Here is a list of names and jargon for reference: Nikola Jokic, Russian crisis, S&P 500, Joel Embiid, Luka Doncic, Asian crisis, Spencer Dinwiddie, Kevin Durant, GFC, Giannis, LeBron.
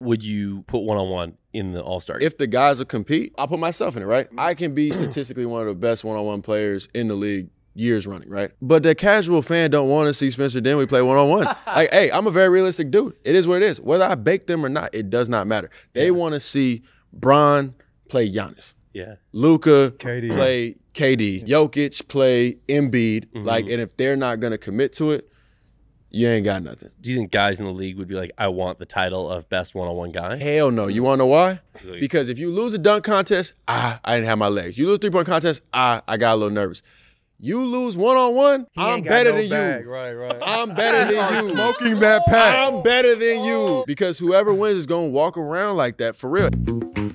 would you put one-on-one in the All-Star game? If the guys will compete, I'll put myself in it, right? I can be statistically one of the best one-on-one players in the league years running, right? But the casual fan don't want to see Spencer Dinwiddie play one-on-one. Like, hey, I'm a very realistic dude. It is what it is. Whether I bake them or not, it does not matter. They want to see Bron play Giannis. Yeah. Luka play KD. Jokic play Embiid. Like, and if they're not going to commit to it, you ain't got nothing. Do you think guys in the league would be like, I want the title of best one-on-one guy? Hell no. You want to know why? Because if you lose a dunk contest, I didn't have my legs. You lose a three-point contest, I got a little nervous. You lose one-on-one, I'm better than you. Right. I'm better than you. Smoking that pack. I'm better than you. Because whoever wins is going to walk around like that for real.